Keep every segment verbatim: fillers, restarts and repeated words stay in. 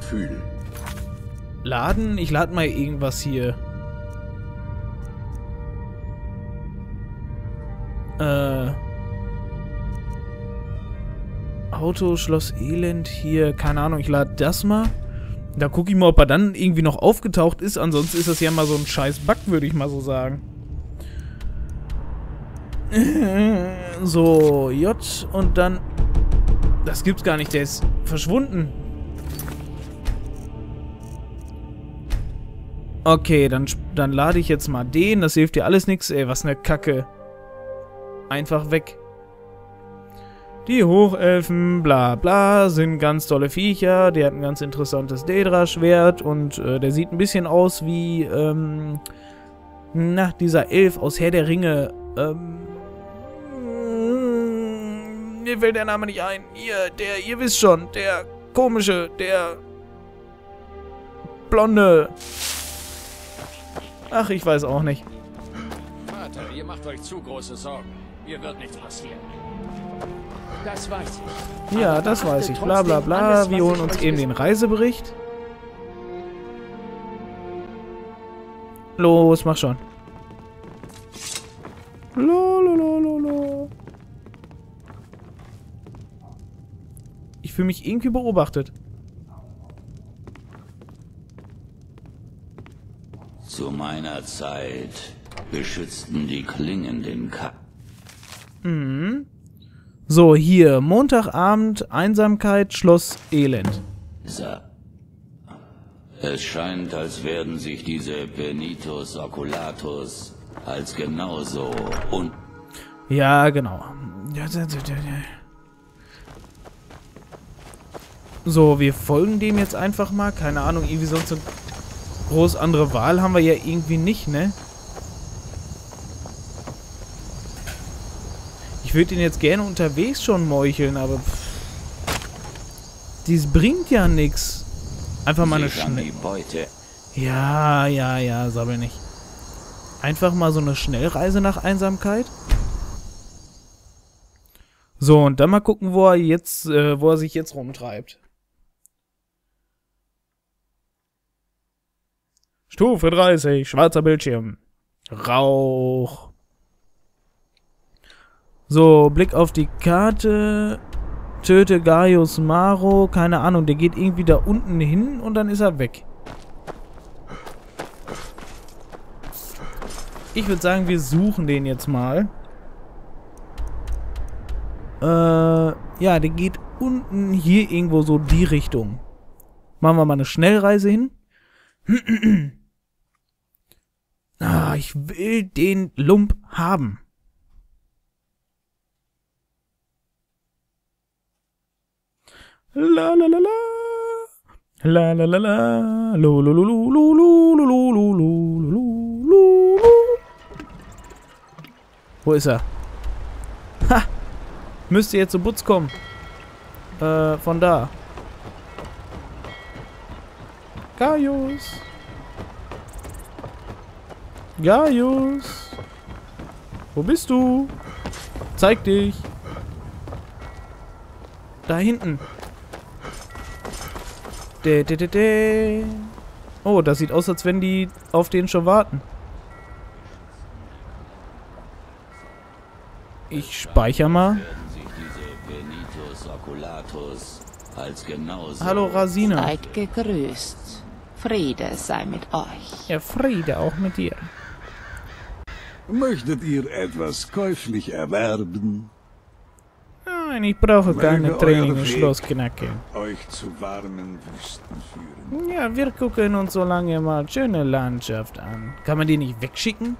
Gefühl. Laden? Ich lade mal irgendwas hier. Äh. Auto, Schloss Elend hier. Keine Ahnung, ich lade das mal. Da gucke ich mal, ob er dann irgendwie noch aufgetaucht ist. Ansonsten ist das ja mal so ein scheiß Bug, würde ich mal so sagen. So, J und dann... Das gibt's gar nicht, der ist verschwunden. Okay, dann, dann lade ich jetzt mal den. Das hilft dir alles nichts. Ey, was eine Kacke. Einfach weg. Die Hochelfen, bla bla, sind ganz tolle Viecher. Der hat ein ganz interessantes Daedra-Schwert und äh, der sieht ein bisschen aus wie, ähm, na, dieser Elf aus Herr der Ringe. Ähm, mir fällt der Name nicht ein. Ihr, der, ihr wisst schon, der komische, der blonde. Ach, ich weiß auch nicht. Vater, ihr macht euch zu große Sorgen. Ihr wird nichts passieren. Das weiß ich. Ja, das weiß ich. Bla bla bla. Wir holen uns eben den Reisebericht. Los, mach schon. Lololololo. Ich fühle mich irgendwie beobachtet. Zu meiner Zeit beschützten die Klingen den Ka. Mhm. So, hier, Montagabend, Einsamkeit, Schloss Elend. Es scheint, als werden sich diese Penitus Oculatus als genauso und... Ja, genau. So, wir folgen dem jetzt einfach mal. Keine Ahnung, irgendwie sonst eine groß andere Wahl haben wir ja irgendwie nicht, ne? Ich würde ihn jetzt gerne unterwegs schon meucheln, aber pff, dies bringt ja nichts. Einfach mal eine schnelle Beute. Ja, ja, ja, sabbel nicht. Einfach mal so eine Schnellreise nach Einsamkeit. So, und dann mal gucken, wo er jetzt, äh, wo er sich jetzt rumtreibt. Stufe dreißig, schwarzer Bildschirm. Rauch. So, Blick auf die Karte. Töte Gaius Maro. Keine Ahnung, der geht irgendwie da unten hin und dann ist er weg. Ich würde sagen, wir suchen den jetzt mal. Äh, ja, der geht unten hier irgendwo so die Richtung. Machen wir mal eine Schnellreise hin. Ah, ich will den Lump haben. La la la la la la la la lo lo lo lo lo lo lo lo lo lo. Wo ist er? Ha! Müsste jetzt zu Butz kommen. Äh, von da. Gaius. Gaius. Wo bist du? Zeig dich. Da hinten. De, de, de, de. Oh, das sieht aus, als wenn die auf den schon warten. Ich speichere mal. Hallo Rasina. Seid gegrüßt. Friede sei mit euch. Ja, Friede auch mit dir. Möchtet ihr etwas käuflich erwerben? Nein, ich brauche keine Training im Schloss Knacke. Euch zu warmen Wüsten führen. Ja, wir gucken uns so lange mal schöne Landschaft an. Kann man die nicht wegschicken?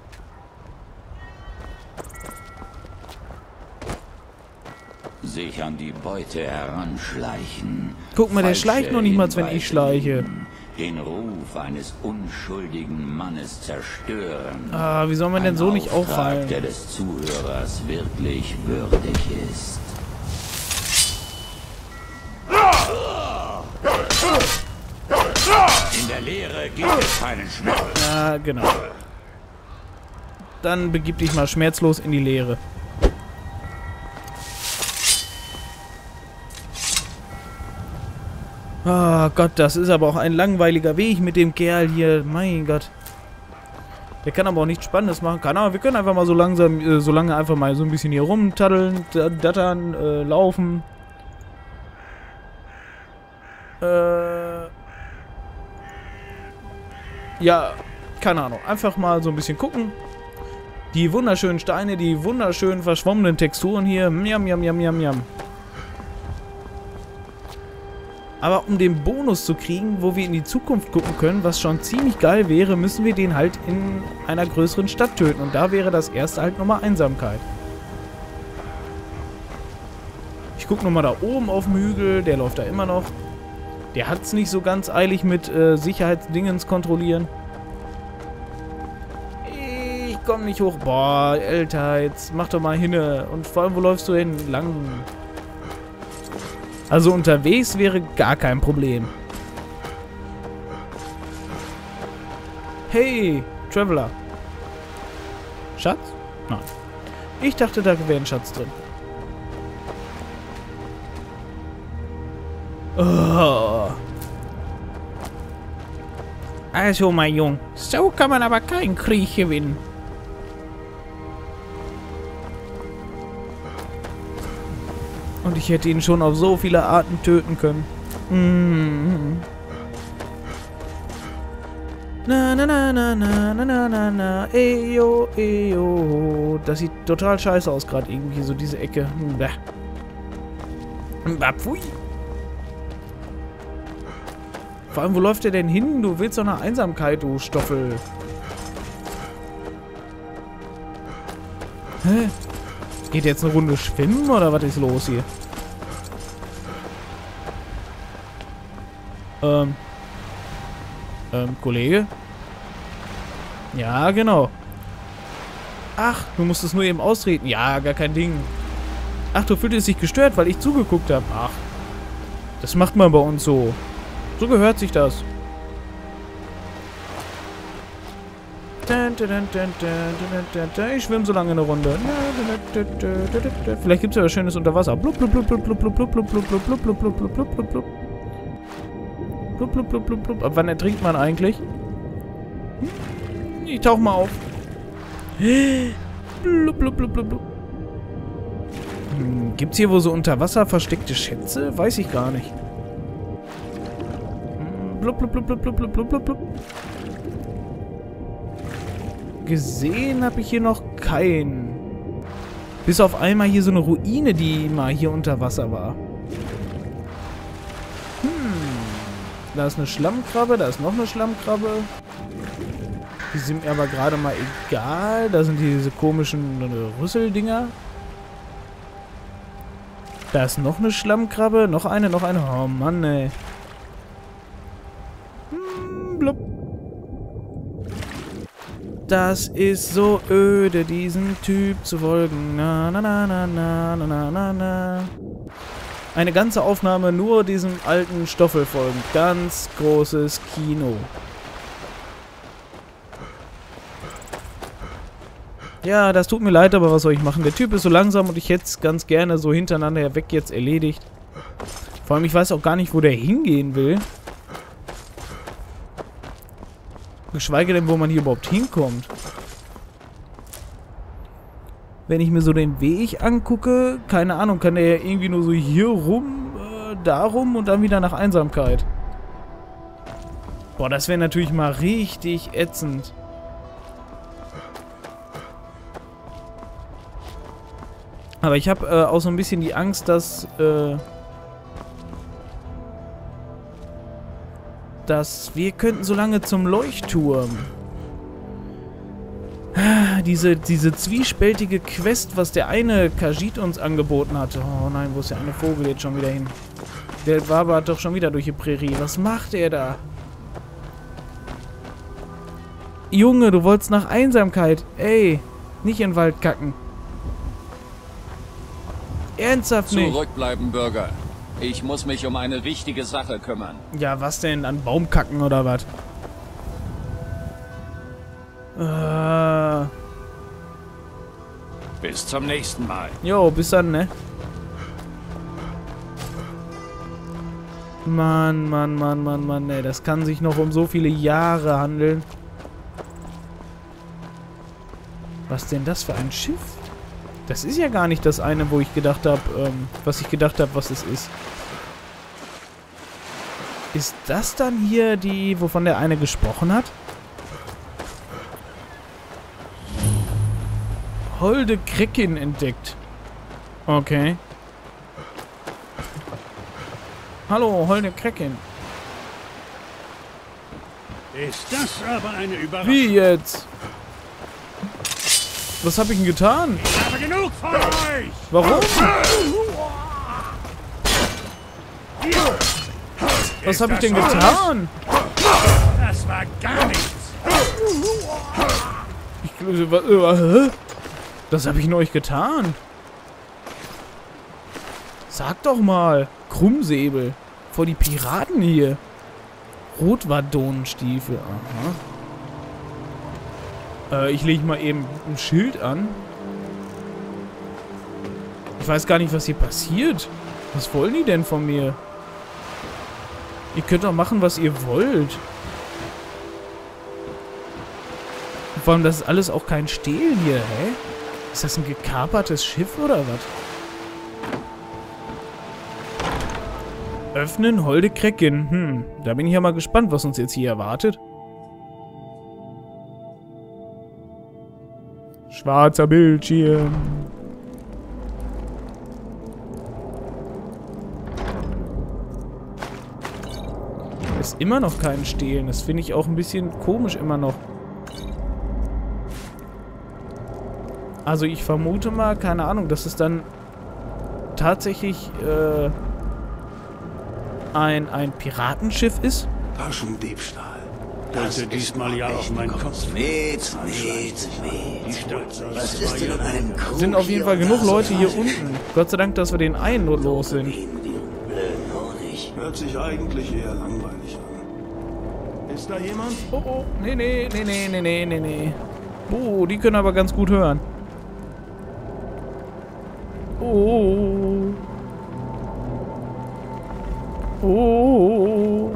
Sich an die Beute heranschleichen. Guck mal, der schleicht noch nicht mal, wenn ich schleiche. Den Ruf eines unschuldigen Mannes zerstören. Ah, wie soll man denn so nicht auffallen? Der des Zuhörers wirklich würdig ist. In der Leere gibt es keinen Schmerz. Ja, genau. Dann begib dich mal schmerzlos in die Leere. Oh Gott, das ist aber auch ein langweiliger Weg mit dem Kerl hier. Mein Gott. Der kann aber auch nichts Spannendes machen. Keine Ahnung, wir können einfach mal so langsam, äh, so lange einfach mal so ein bisschen hier rumtaddeln, dattern, äh, laufen. Äh. Ja, keine Ahnung. Einfach mal so ein bisschen gucken. Die wunderschönen Steine, die wunderschönen verschwommenen Texturen hier. Miam, miam, miam, miam, miam. Aber um den Bonus zu kriegen, wo wir in die Zukunft gucken können, was schon ziemlich geil wäre, müssen wir den halt in einer größeren Stadt töten. Und da wäre das erste halt nochmal Einsamkeit. Ich gucke nochmal da oben auf dem Hügel. Der läuft da immer noch. Der hat es nicht so ganz eilig mit äh, Sicherheitsdingens kontrollieren. Ich komme nicht hoch. Boah, Alter, jetzt mach doch mal hin. Und vor allem, wo läufst du hin? Lang... Also unterwegs wäre gar kein Problem. Hey, Traveler. Schatz? Nein. Ich dachte, da wäre ein Schatz drin. Oh. Also, mein Junge, so kann man aber keinen Krieg gewinnen. Und ich hätte ihn schon auf so viele Arten töten können. Mm. Na na na na na na na na na. Eyo, eyo. Das sieht total scheiße aus gerade irgendwie, so diese Ecke. Bah. Pfui. Vor allem, wo läuft der denn hin? Du willst doch nach Einsamkeit, du Stoffel. Hä? Geht jetzt eine Runde schwimmen oder was ist los hier? Ähm. Ähm, Kollege? Ja, genau. Ach, du musstest nur eben austreten. Ja, gar kein Ding. Ach, du fühltest dich gestört, weil ich zugeguckt habe. Ach. Das macht man bei uns so. So gehört sich das. Ich schwimme so lange eine Runde. Vielleicht gibt es ja was Schönes unter Wasser. Blub, blub, blub, blub, blub, blub, blub, blub, blub, blub, blub, blub, blub, blub, blub, blub, blub, blub, blub, blub. Ab wann ertrinkt man eigentlich? Ich tauche mal auf. Blub, blub, blub, blub, blub. Gibt es hier wohl so unter Wasser versteckte Schätze? Weiß ich gar nicht. Blub, blub, blub, blub, blub, blub, blub, blub. Gesehen habe ich hier noch keinen. Bis auf einmal hier so eine Ruine, die mal hier unter Wasser war. Hm. Da ist eine Schlammkrabbe, da ist noch eine Schlammkrabbe. Die sind mir aber gerade mal egal. Da sind diese komischen Rüsseldinger. Da ist noch eine Schlammkrabbe, noch eine, noch eine. Oh Mann, ey. Hm, blub. Das ist so öde, diesem Typ zu folgen. Na, na, na, na, na, na, na, na. Eine ganze Aufnahme nur diesem alten Stoffel folgen. Ganz großes Kino. Ja, das tut mir leid, aber was soll ich machen? Der Typ ist so langsam und ich hätte es ganz gerne so hintereinander weg jetzt erledigt. Vor allem, ich weiß auch gar nicht, wo der hingehen will. Geschweige denn, wo man hier überhaupt hinkommt. Wenn ich mir so den Weg angucke, keine Ahnung, kann der ja irgendwie nur so hier rum, äh, da rum und dann wieder nach Einsamkeit. Boah, das wäre natürlich mal richtig ätzend. Aber ich habe äh, auch so ein bisschen die Angst, dass... Äh, Das. Wir könnten so lange zum Leuchtturm. Diese, diese zwiespältige Quest, was der eine Khajiit uns angeboten hatte. Oh nein, wo ist der eine Vogel jetzt schon wieder hin? Der war aber doch schon wieder durch die Prärie. Was macht er da? Junge, du wolltest nach Einsamkeit. Ey, nicht in den Wald kacken. Ernsthaft nicht. Zurückbleiben, Bürger. Ich muss mich um eine wichtige Sache kümmern. Ja, was denn? An Baum kacken oder was? Äh. Bis zum nächsten Mal. Jo, bis dann, ne? Mann, Mann, Mann, Mann, Mann, ey. Das kann sich noch um so viele Jahre handeln. Was denn das für ein Schiff? Das ist ja gar nicht das eine, wo ich gedacht habe, ähm, was ich gedacht habe, was es ist. Ist das dann hier die, wovon der eine gesprochen hat? Holde Kreckin entdeckt. Okay. Hallo, Holde Kreckin. Ist das aber eine Überraschung? Wie jetzt? Was habe ich denn getan? Ich habe genug von euch! Warum? Was habe ich denn getan? Das war gar nichts. Ich, das habe ich in euch getan. Sag doch mal. Krummsäbel. Vor die Piraten hier. Rotwadonenstiefel. Aha. Ich lege mal eben ein Schild an. Ich weiß gar nicht, was hier passiert. Was wollen die denn von mir? Ihr könnt doch machen, was ihr wollt. Und vor allem, das ist alles auch kein Stehlen hier, hä? Ist das ein gekapertes Schiff oder was? Öffnen, Holde Kreckin. Hm, da bin ich ja mal gespannt, was uns jetzt hier erwartet. Schwarzer Bildschirm. Ist immer noch kein Stehlen. Das finde ich auch ein bisschen komisch immer noch. Also ich vermute mal, keine Ahnung, dass es dann tatsächlich äh, ein, ein Piratenschiff ist. Taschendiebstahl. Könnte diesmal ja auch mein Kopf. Mit, mit, mit. Was ist denn an einem Krug? Sind auf jeden Fall genug Leute hier unten. Gott sei Dank, dass wir den einen nur los sind. Hört sich eigentlich eher langweilig an. Ist da jemand? Oh, oh. Nee, nee, nee, nee, nee, nee, nee. Oh, die können aber ganz gut hören. Oh. Oh.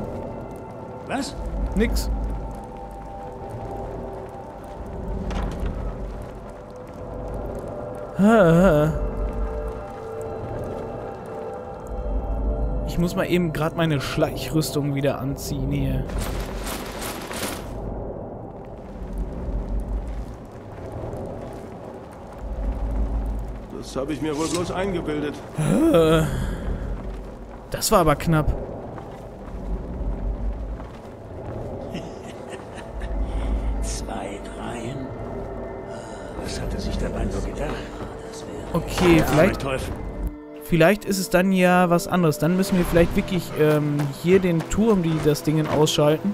Was? Nix. Ich muss mal eben gerade meine Schleichrüstung wieder anziehen hier. Das habe ich mir wohl bloß eingebildet. Das war aber knapp. Zwei, drei. Was hatte sich dabei nur gedacht? Okay, vielleicht... Vielleicht ist es dann ja was anderes. Dann müssen wir vielleicht wirklich ähm, hier den Turm, die das Ding ausschalten.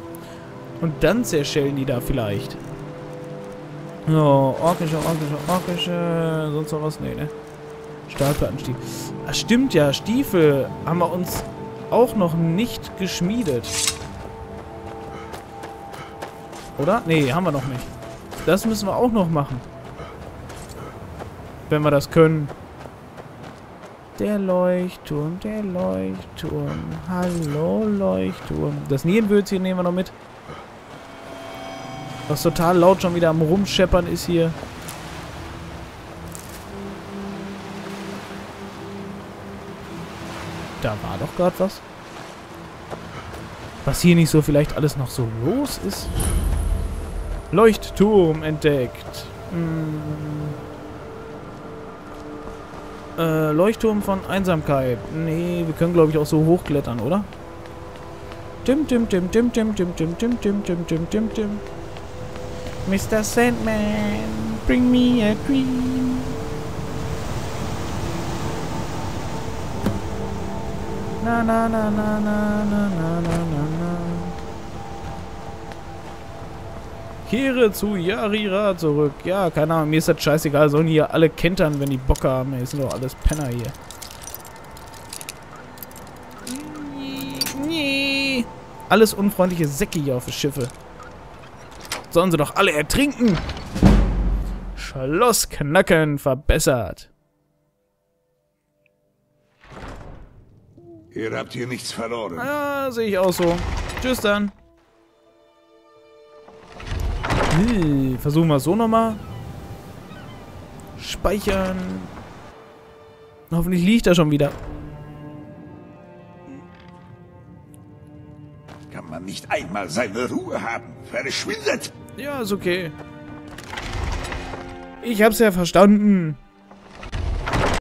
Und dann zerschellen die da vielleicht. So, orkische, orkische, orkische. Sonst noch was? Nee, ne? Stahlplattenstiefel. Ach, stimmt ja. Stiefel haben wir uns auch noch nicht geschmiedet. Oder? Nee, haben wir noch nicht. Das müssen wir auch noch machen. Wenn wir das können. Der Leuchtturm, der Leuchtturm. Hallo, Leuchtturm. Das Nierenwürzchen nehmen wir noch mit. Was total laut schon wieder am Rumscheppern ist hier. Da war doch gerade was. Was hier nicht so vielleicht alles noch so los ist. Leuchtturm entdeckt. Hm. Äh, Leuchtturm von Einsamkeit. Nee, wir können, glaube ich, auch so hochklettern, oder? Tim, tim, tim, tim, tim, tim, tim, tim, tim, tim, tim, tim, tim. Mister Sandman, bring me a dream. Na, na, na, na, na, na, na, na, na. Kehre zu Yarira zurück. Ja, keine Ahnung, mir ist das scheißegal. Sollen hier alle kentern, wenn die Bock haben. Hier sind doch alles Penner hier. Nee. Alles unfreundliche Säcke hier auf den Schiffe. Sollen sie doch alle ertrinken. Schlossknacken verbessert. Ihr habt hier nichts verloren. Ah, sehe ich auch so. Tschüss dann. Hm, versuchen wir es so nochmal. Speichern. Hoffentlich liegt er schon wieder. Kann man nicht einmal seine Ruhe haben? Verschwindet! Ja, ist okay. Ich hab's ja verstanden.